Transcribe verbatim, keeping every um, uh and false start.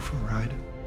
for a ride?